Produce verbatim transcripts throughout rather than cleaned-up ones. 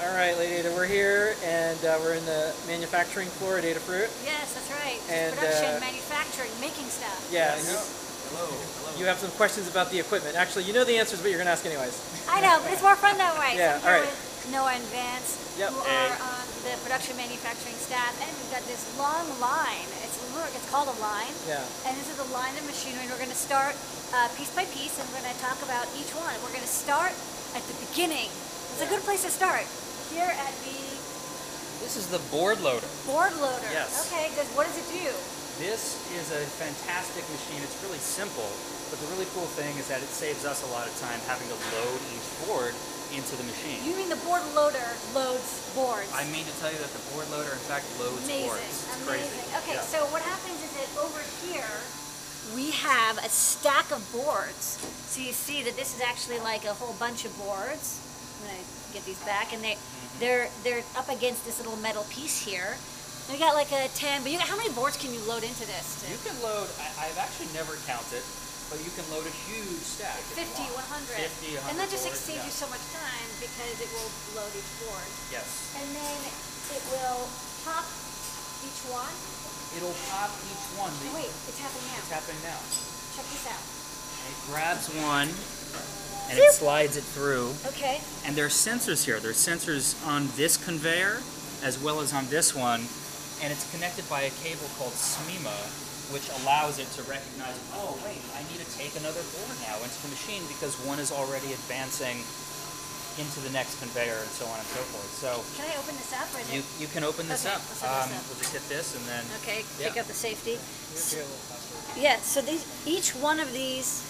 Alright, Lady Ada, we're here and uh, we're in the manufacturing floor at Adafruit. Yes, that's right. And production, uh, manufacturing, making stuff. Yeah. Yes. You, hello. hello. You have some questions about the equipment. Actually, you know the answers, but you're going to ask anyways. I know, but it's more fun that way. Yeah, so all right. Noah and Vance, yep. who hey. are on the production manufacturing staff, and we've got this long line. It's look, it's called a line, yeah. and this is the line of machinery. And we're going to start uh, piece by piece, and we're going to talk about each one. We're going to start at the beginning. It's yeah. a good place to start. Here at the. This is the board loader. Board loader. Yes. Okay. Good. What does it do? This is a fantastic machine. It's really simple, but the really cool thing is that it saves us a lot of time having to load each board into the machine. You mean the board loader loads boards? I mean to tell you that the board loader, in fact, loads Amazing. boards. It's Amazing. Crazy. Okay, yeah. so what happens is that over here we have a stack of boards. So you see that this is actually like a whole bunch of boards. I'm gonna get these back, and they mm-hmm. they're they're up against this little metal piece here. We got like a ten, but you got, how many boards can you load into this? Too? You can load. I, I've actually never counted. But you can load a huge stack. fifty, one hundred. fifty, one hundred. And that just saves yeah. you so much time because it will load each board. Yes. And then it will pop each one. It'll pop each one. Oh, wait, it's happening now. It's happening now. Check this out. And it grabs one and Zoop. it slides it through. Okay. And there are sensors here. There are sensors on this conveyor as well as on this one. And it's connected by a cable called SMEMA, which allows it to recognize, oh wait, I need to take another board now into the machine because one is already advancing into the next conveyor and so on and so forth. So can I open this up? Or you you can open this okay, up. Let's open um, this up. We'll just hit this and then okay, yeah. pick up the safety. Yeah. So these, each one of these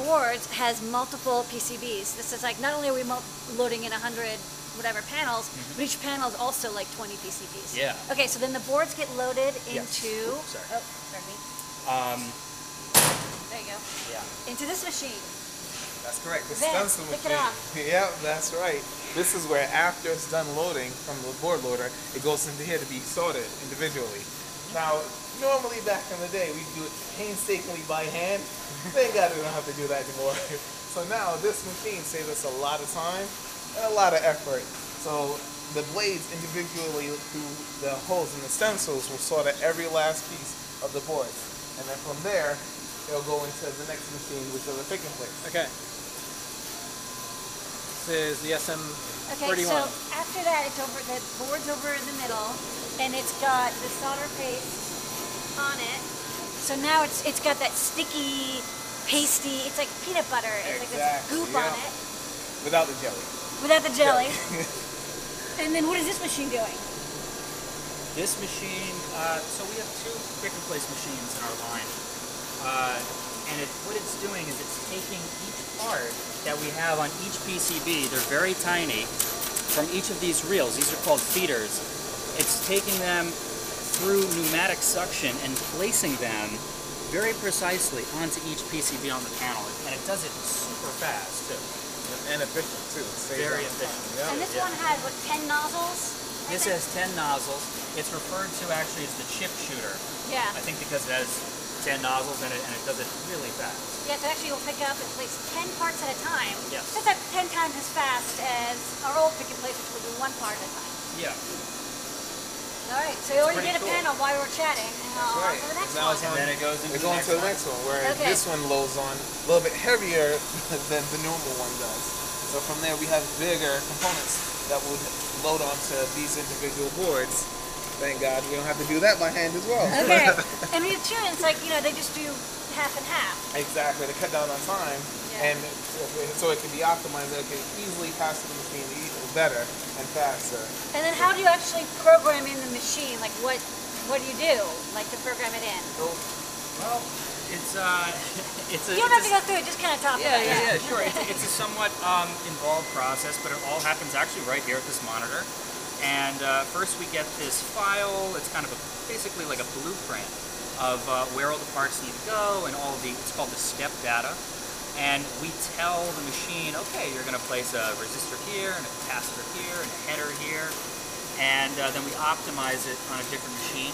boards has multiple P C Bs. This is like not only are we loading in a hundred whatever panels, mm-hmm. but each panel is also like twenty P C Bs. Yeah. Okay, so then the boards get loaded yes. into... Oops, sorry. Oh, pardon me. Um, there you go. Yeah. Into this machine. That's correct. This Vance, pick machine. it up. Yeah, that's right. This is where after it's done loading from the board loader, it goes into here to be sorted individually. Mm-hmm. Now, normally back in the day, we do it painstakingly by hand. Thank God we don't have to do that anymore. So now this machine saves us a lot of time, a lot of effort. So the blades individually through the holes in the stencils will sort out every last piece of the boards. And then from there, it'll go into the next machine, which is the picking place. Okay. This is the S M thirty-one. Okay, so after that, it's over, the board's over in the middle, and it's got the solder paste on it. So now it's it's got that sticky, pasty, it's like peanut butter. It's exactly. like this goop yeah. on it. Without the jelly. Without the jelly. And then what is this machine doing? This machine, uh, so we have two pick and place machines in our line. Uh, and it, what it's doing is it's taking each part that we have on each P C B, they're very tiny, from each of these reels. These are called feeders. It's taking them through pneumatic suction and placing them very precisely onto each P C B on the panel. And it does it super fast too. And efficient too. Very efficient. Yeah. And this yeah. one has what, ten nozzles? This has ten nozzles. It's referred to actually as the chip shooter. Yeah. I think because it has ten nozzles in it and it does it really fast. Yeah, so actually you'll pick up and place ten parts at a time. Yes. That's like ten times as fast as our old pick and place, which will do one part at a time. Yeah. All right, so you already did a cool. panel while we were chatting, and That's right. on to the next now one. And then it goes into the next, to the next one, where okay. this one loads on a little bit heavier than the normal one does. So from there we have bigger components that would load onto these individual boards. Thank God we don't have to do that by hand as well. Okay, and we have two, and it's like, you know, they just do half and half. Exactly, to cut down on time, yeah. and so it can be optimized, it can easily pass to the machine better and faster. And then how do you actually program in the machine? Like what what do you do like to program it in? Well, it's uh it's a You don't have to go through it, just kinda talk yeah, about yeah, it. Yeah, yeah, sure. it's, it's a somewhat um involved process, but it all happens actually right here at this monitor. And uh, first we get this file, it's kind of a, basically like a blueprint of uh, where all the parts need to go and all the it's called the STEP data. And we tell the machine, okay, you're going to place a resistor here, and a capacitor here, and a header here. And uh, then we optimize it on a different machine,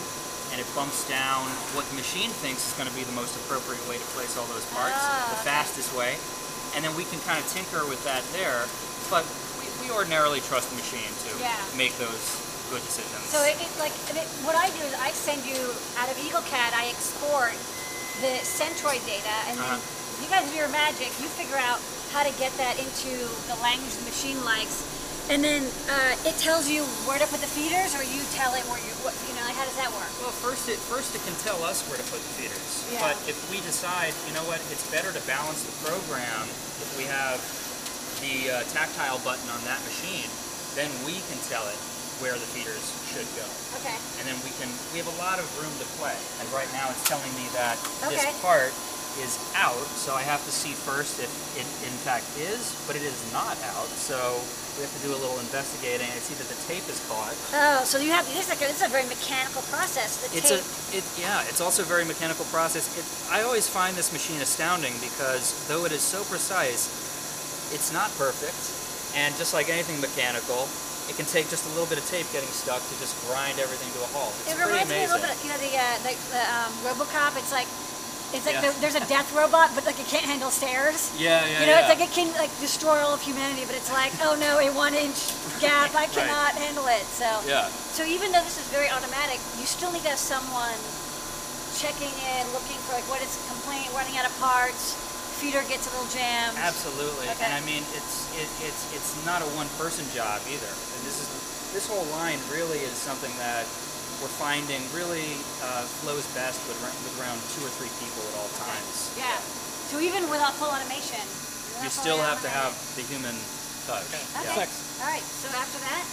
and it bumps down what the machine thinks is going to be the most appropriate way to place all those parts, ah, the okay. fastest way. And then we can kind of tinker with that there. But we, we ordinarily trust the machine to yeah. make those good decisions. So it, it, like, it, what I do is I send you, out of Eagle C A D, I export the Centroid data, and then uh-huh. you guys do your magic. You figure out how to get that into the language the machine likes, and then uh, it tells you where to put the feeders, or you tell it where you, what, you know, like, how does that work? Well, first it, first it can tell us where to put the feeders, yeah. but if we decide, you know what, it's better to balance the program if we have the uh, tactile button on that machine, then we can tell it where the feeders should go. Okay. And then we can, we have a lot of room to play. And right now it's telling me that okay. this part is out, so I have to see first if it in fact is, but it is not out, so we have to do a little investigating. I see that the tape is caught. Oh, so you have, this is, like a, this is a very mechanical process, the it's tape. A, it, yeah, it's also a very mechanical process. It, I always find this machine astounding because though it is so precise, it's not perfect, and just like anything mechanical, it can take just a little bit of tape getting stuck to just grind everything to a halt. It's pretty amazing. It reminds me a little bit of, you know, the, uh, the, the um, RoboCop. It's like, it's like yeah. the, there's a death robot, but like it can't handle stairs. Yeah, yeah, You know, yeah. it's like it can like destroy all of humanity, but it's like, oh no, a one inch gap, I cannot right. handle it. So, yeah. so even though this is very automatic, you still need to have someone checking it, looking for like what is the complaint, running out of parts. Feeder gets a little jammed. Absolutely, okay. and I mean it's it, it's it's not a one-person job either. And this is this whole line really is something that we're finding really uh, flows best with, with around two or three people at all times. Okay. Yeah. So even without full automation, you still have to have the human touch. Okay. Yeah. All right. So after that.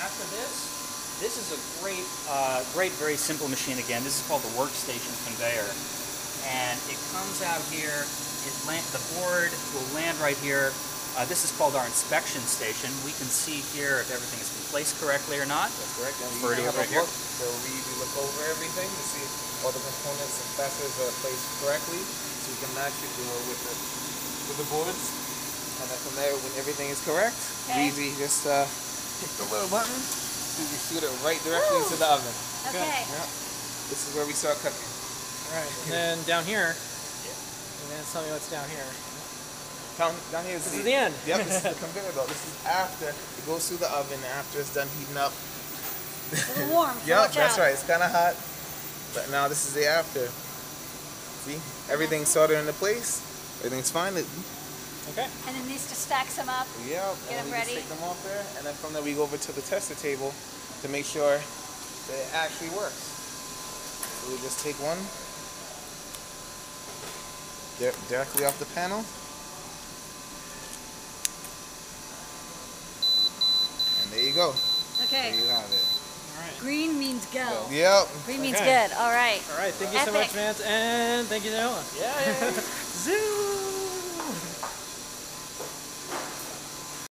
After this. This is a great, uh, great, very simple machine again. This is called the workstation conveyor, and it comes out here. It land, the board will land right here. Uh, this is called our inspection station. We can see here if everything has been placed correctly or not. That's correct. And we have right a look. So we look over everything to see if all the components and fasteners are placed correctly. So we can match it with the, with the boards. And then from there, when everything is correct, okay. we just uh, hit the little button. So you shoot it right directly Woo. into the oven. Okay. Yeah. This is where we start cooking. All right. And then down here, and tell me what's down here. Down, down here is this the, is the end. Yep, this is the conveyor belt. This is after it goes through the oven, and after it's done heating up. It's warm. Yep, that's out. right. It's kind of hot, but now this is the after. See, everything's soldered into place. Everything's fine. Okay. And then these just stacks them up. Yep. Get and them ready. Stick them off there, and then from there we go over to the tester table to make sure that it actually works. So we just take one. Directly off the panel. And there you go. Okay. There you have it. All right. Green means go. go. Yep. Green okay. means good. All right. All right. Thank you Epic. so much, Vance. And thank you, Noah. Yeah. yeah, yeah. Zoom.